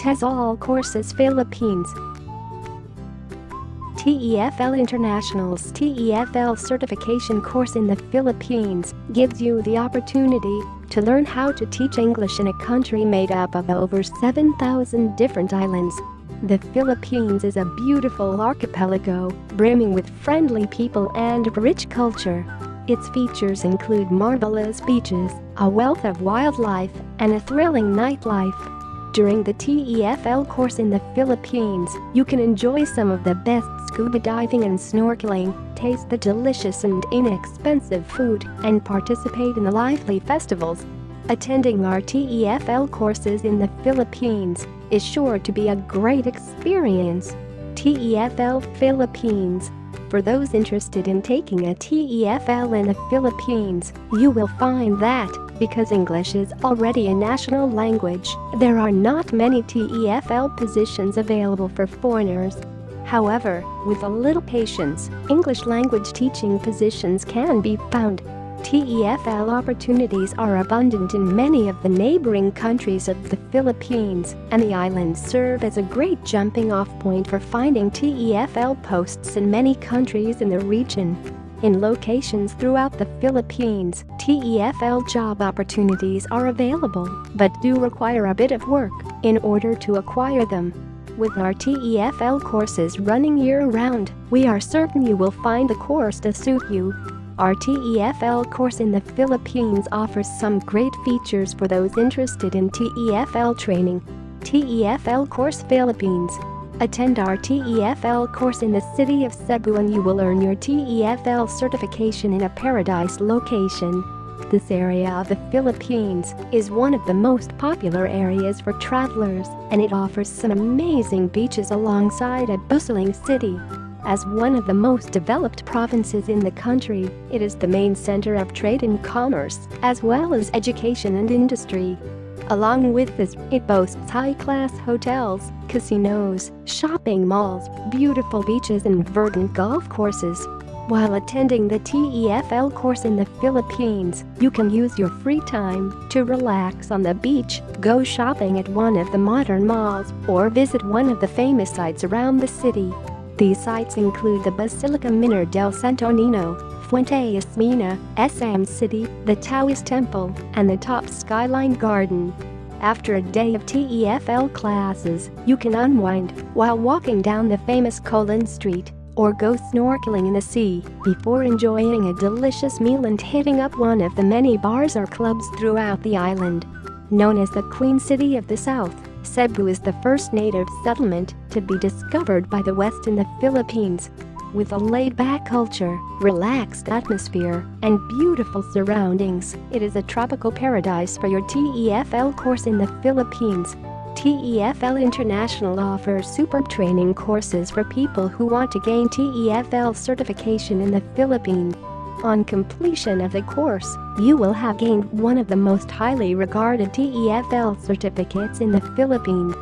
Tezal Courses Philippines. TEFL International's TEFL certification course in the Philippines gives you the opportunity to learn how to teach English in a country made up of over 7,000 different islands. The Philippines is a beautiful archipelago, brimming with friendly people and rich culture. Its features include marvelous beaches, a wealth of wildlife, and a thrilling nightlife. During the TEFL course in the Philippines, you can enjoy some of the best scuba diving and snorkeling, taste the delicious and inexpensive food, and participate in the lively festivals. Attending our TEFL courses in the Philippines is sure to be a great experience. TEFL Philippines. For those interested in taking a TEFL in the Philippines, you will find that, because English is already a national language, there are not many TEFL positions available for foreigners. However, with a little patience, English language teaching positions can be found. TEFL opportunities are abundant in many of the neighboring countries of the Philippines, and the islands serve as a great jumping-off point for finding TEFL posts in many countries in the region. In locations throughout the Philippines, TEFL job opportunities are available, but do require a bit of work in order to acquire them. With our TEFL courses running year-round, we are certain you will find the course to suit you. Our TEFL course in the Philippines offers some great features for those interested in TEFL training. TEFL Course Philippines. Attend our TEFL course in the city of Cebu and you will earn your TEFL certification in a paradise location. This area of the Philippines is one of the most popular areas for travelers, and it offers some amazing beaches alongside a bustling city. As one of the most developed provinces in the country, it is the main center of trade and commerce, as well as education and industry. Along with this, it boasts high-class hotels, casinos, shopping malls, beautiful beaches and verdant golf courses. While attending the TEFL course in the Philippines, you can use your free time to relax on the beach, go shopping at one of the modern malls, or visit one of the famous sites around the city. These sites include the Basilica Minore del Santo Niño, Fuente Osmeña, SM City, the Taoist Temple, and the Top Skyline Garden. After a day of TEFL classes, you can unwind while walking down the famous Colon Street or go snorkeling in the sea before enjoying a delicious meal and hitting up one of the many bars or clubs throughout the island. Known as the Queen City of the South, Cebu is the first native settlement to be discovered by the West in the Philippines. With a laid-back culture, relaxed atmosphere, and beautiful surroundings, it is a tropical paradise for your TEFL course in the Philippines. TEFL International offers superb training courses for people who want to gain TEFL certification in the Philippines. On completion of the course, you will have gained one of the most highly regarded TEFL certificates in the Philippines.